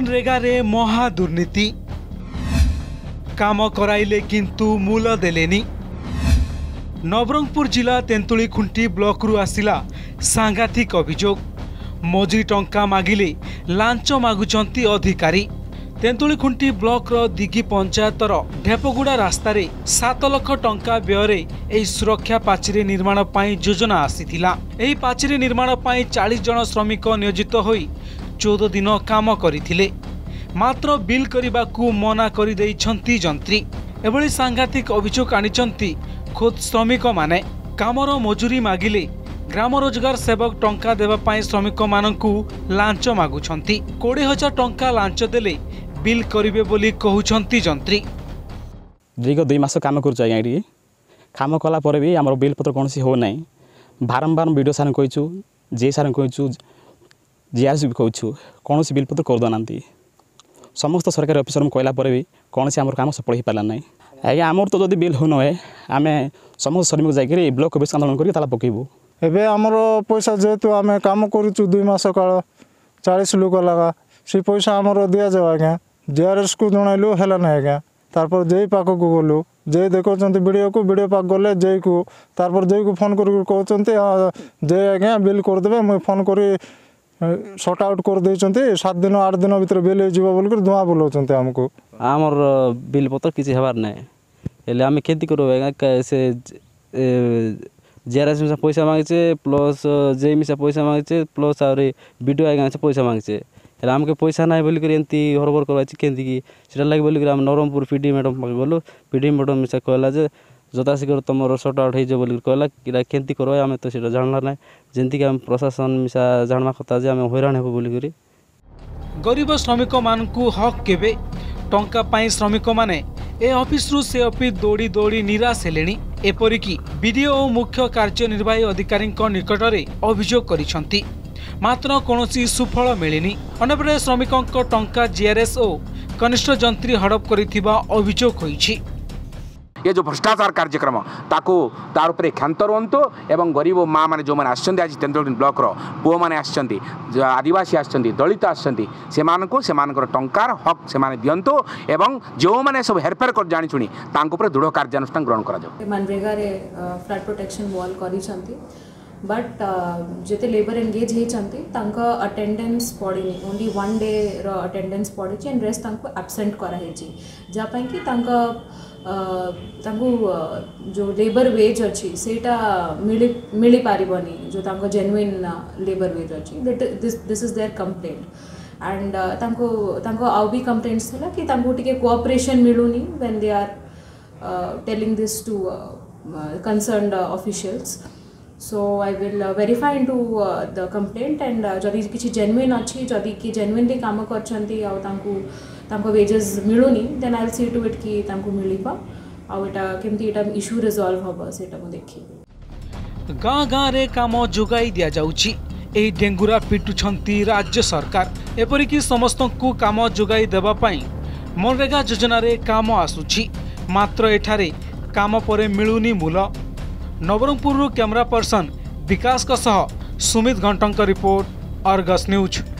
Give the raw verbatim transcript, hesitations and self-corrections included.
एमजीएनरेगा रे महा दुर्नीति काम कराइले किंतु मूल देलेनी। नवरंगपुर जिला तेंतुलीखुंटी ब्लॉक रु आसिला सांघातिक अभियोग। मजुरी टंका मागिले लांच मागुचंती अधिकारी। तेंतुलीखुंटी ब्लॉक रो दिगी पंचायतर ढेपगुड़ा रास्तार सात लाख टंका व्यय एही सुरक्षा पाचेरी निर्माण पाई योजना आसीथिला। एही पाचेरी निर्माण पाई चालीस जन श्रमिक नियोजित होई चौदह दिन काम करिथिले, मात्र बिल करिबाकू मना करि दैछंती जंत्री। एभली सांघातिक अभियोग आनिछंती खुद श्रमिक माने। कामरो मजुरी मागिले ग्राम रोजगार सेवक टंका देबा पाई श्रमिक मानकू लांच मागुछंती। बीस हजार टंका लांच देले बिल करिवे बोली कहउछंती जंत्री। दीर्घ दुई मास काम करू जाय आइडी काम कला परे भी हमर बिल पत्र कोनसी हो नै। बारंबार वीडियो सारन कहिचू, जे सारन कहिचू, जीआरसी भी कहिचू, कोनसी बिल पत्र कर दनांती। समस्त सरकारी ऑफिसर कहला पर भी कौन से आम कम सफल हो पारा ना। आज आमर तो जब बिल होन है आम समस्त श्रमिक जाकर ब्लक अफिस आंदोलन करके ताला पकईबू। एवं आमर पैसा जेहेतु आम कम करूँ दुई मस काल चालीस लोक लगा से पैसा आमर दि जाओ। आज्ञा जेआरएस को जनइलु है ना आज्ञा। तारपर जे पाक को गलु जे देखते वीडियो को वीडियो पाक गले जे को तारपर जे को फोन कर जे आज्ञा बिल करदे। मुझे फोन कर सर्ट आउट कर देते सात दिन आठ दिन भर बिल हो बोल कर धुआं बोलाऊँ। आमको आमर बिल पत्र किसी हबार ना हेल्ले आम खेती करूँ। से जेआरएस मिसा पैसा मांगे प्लस जे मिसा पैसा मांगे प्लस आगे वीडियो आज्ञा पैसा मांगे हेल्ला आमको पैसा ना बोल कर एमती हरबर करवाई से लगे बोल कर नवरंगपुर पीडी मैडम पाखे गलु। पीडी मैडम मिसा कहला जता शीघ्र तुम सर्ट आउट हो बोल कहला कि खेती करवा। आम तो सीटा जानला ना जेमती आम प्रशासन मिसा जानवा कथा जे आम हैरान हेबो बोल करी। गरीब श्रमिक मानकू हक केबे टंका पाई श्रमिक माने ए ऑफिस रु से ऑफिस दौड़ी दौड़ी निराश हेलेनी। एपरिकी बीडीओ और मुख्य कार्यनिर्वाही अधिकारी निकट में अभियोग करिसंती, मात्र कोनोसी सुफल मिलेनी। अनबरे श्रमिकक टंका जीआरएस ओ कनिष्ठ जंत्री हड़प करिथिबा अभियोग होईछि। ये जो भ्रष्टाचार कार्यक्रम ताको तार उपरे क्षांत रुहतु एवं गरीब माँ मैंने जो मैंने आज तेंतुलिखुंटी ब्लॉक पुओ मैंने आदिवासी आसछंती दलित आसछंती से मानको से मानकर टंकार हक से माने दियंतु एवं जो मैंने सब हेरफेर कर जानि छुनी तांको उपरे दृढ़ कार्यानुष्ठान ग्रहण करा जाउ। मनरेगा रे फ्लड प्रोटेक्शन वॉल करिसंती बट जेते लेबर एंगेज होती अटेंडेंस पड़े ओनली वन डे अटेंडेंस पड़े एंड रेस्ट एब्सेंट कराई जहाँपाई कि जो लेबर वेज अच्छी सेटा मिली मिली पारिबनी जो तांको जेन्युइन लेबर वेज अच्छी। This this is there complaint and तांको तांको आउ भी कंप्लेंट्स थला कि तांको टिके कोऑपरेशन मिलूनी when they are telling this to concerned officials. So I will verify into the complaint and जदि किछि जेन्युइन अच्छी जदि कि जेन्युइनली काम करछंती आउ तांको तांको वेजेस मिलूनी then I will see to it कि तांको मिलिबा आउ एटा केमती एटा इश्यू रिजॉल्व होबा सेटा मु देखि। गाँ गाँ रे काम जोगाई दिया जाउची। एही डेंगुरा पिटुछंती राज्य सरकार। एपरिकी समस्त को काम जोगाई देबा पाई मनरेगा योजना रे काम आसुची, मात्र एठारे काम परे मिलूनी मूल। नवरंगपुर कैमरा पर्सन विकास का सह सुमित घंटों का रिपोर्ट, आर्गस न्यूज।